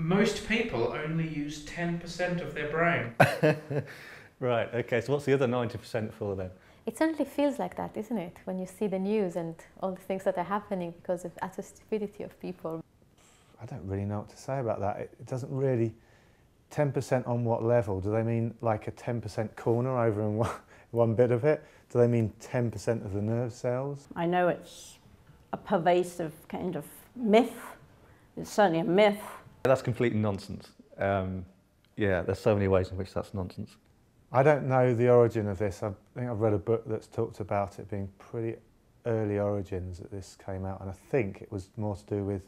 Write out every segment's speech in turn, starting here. most people only use 10% of their brain. Right, okay, so what's the other 90% for then? It certainly feels like that, isn't it? When you see the news and all the things that are happening because of utter stupidity of people. I don't really know what to say about that. It doesn't really... 10% on what level? Do they mean like a 10% corner over in one bit of it? Do they mean 10% of the nerve cells? I know it's a pervasive kind of myth. It's certainly a myth. That's complete nonsense. Yeah, there's so many ways in which that's nonsense. I don't know the origin of this. I think I've read a book that's talked about it being pretty early origins that this came out, and I think it was more to do with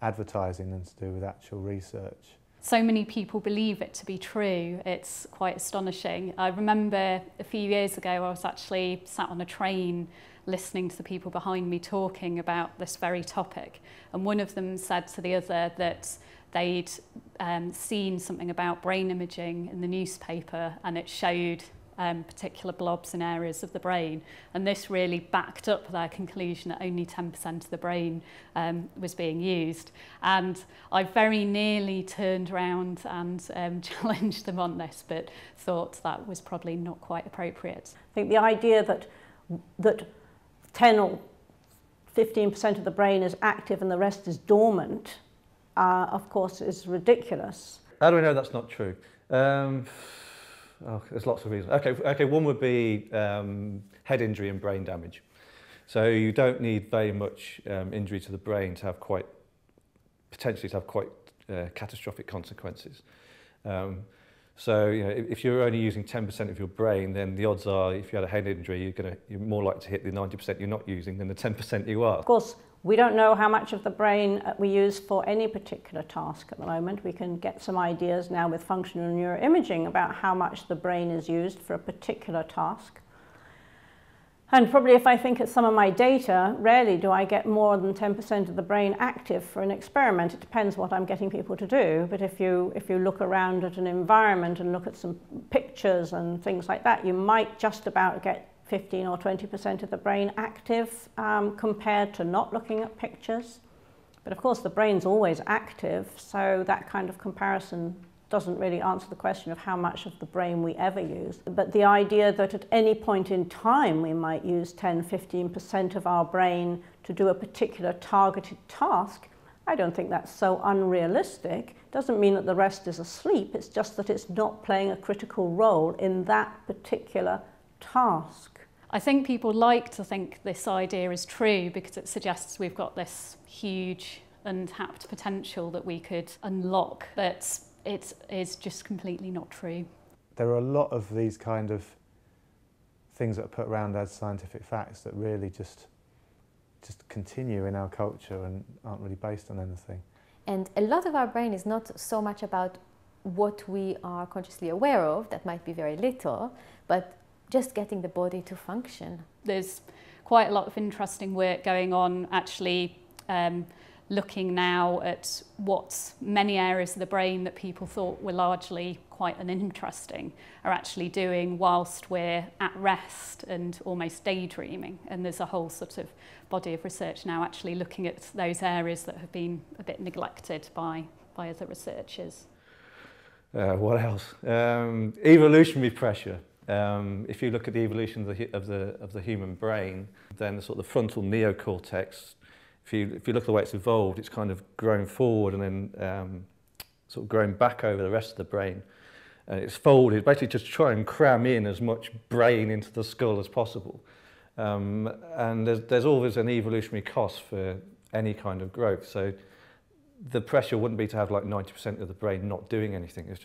advertising than to do with actual research. So many people believe it to be true. It's quite astonishing. I remember a few years ago I was actually sat on a train listening to the people behind me talking about this very topic, and one of them said to the other that they'd seen something about brain imaging in the newspaper, and it showed particular blobs in areas of the brain, and this really backed up their conclusion that only 10% of the brain was being used. And I very nearly turned around and challenged them on this, but thought that was probably not quite appropriate. I think the idea that 10 or 15% of the brain is active and the rest is dormant of course is ridiculous. How do we know that's not true? Oh, there's lots of reasons. Okay, one would be head injury and brain damage. So you don't need very much injury to the brain to have potentially catastrophic consequences. So you know, if you're only using 10% of your brain, then the odds are if you had a head injury, you're more likely to hit the 90% you're not using than the 10% you are. Of course, we don't know how much of the brain we use for any particular task at the moment. We can get some ideas now with functional neuroimaging about how much the brain is used for a particular task. And probably if I think of some of my data, rarely do I get more than 10% of the brain active for an experiment. It depends what I'm getting people to do, but if you look around at an environment and look at some pictures and things like that, you might just about get 15 or 20% of the brain active compared to not looking at pictures. But of course the brain's always active, so that kind of comparison doesn't really answer the question of how much of the brain we ever use. But the idea that at any point in time we might use 10–15% of our brain to do a particular targeted task, I don't think that's so unrealistic. It doesn't mean that the rest is asleep, it's just that it's not playing a critical role in that particular task. I think people like to think this idea is true because it suggests we've got this huge untapped potential that we could unlock, but it is just completely not true. There are a lot of these kind of things that are put around as scientific facts that really just continue in our culture and aren't really based on anything. And a lot of our brain is not so much about what we are consciously aware of, that might be very little, but just getting the body to function. There's quite a lot of interesting work going on actually looking now at what many areas of the brain that people thought were largely quite uninteresting are actually doing whilst we're at rest and almost daydreaming. And there's a whole sort of body of research now actually looking at those areas that have been a bit neglected by other researchers. What else? Evolutionary pressure. If you look at the evolution of the human brain, then the sort of frontal neocortex, if you look at the way it's evolved, it's kind of grown forward and then sort of grown back over the rest of the brain. And it's folded, basically just try and cram in as much brain into the skull as possible. And there's always an evolutionary cost for any kind of growth. So the pressure wouldn't be to have like 90% of the brain not doing anything. It's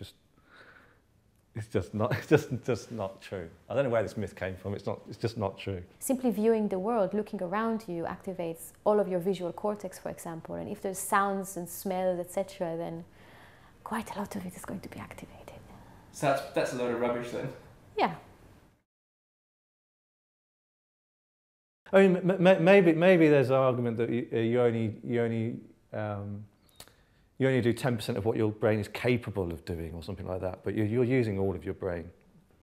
just not true. I don't know where this myth came from. It's just not true. Simply viewing the world, looking around you, activates all of your visual cortex, for example. And if there's sounds and smells, etc., then quite a lot of it is going to be activated. So that's a load of rubbish, then. Yeah. I mean, maybe there's an argument that you only do 10% of what your brain is capable of doing or something like that, but you're using all of your brain.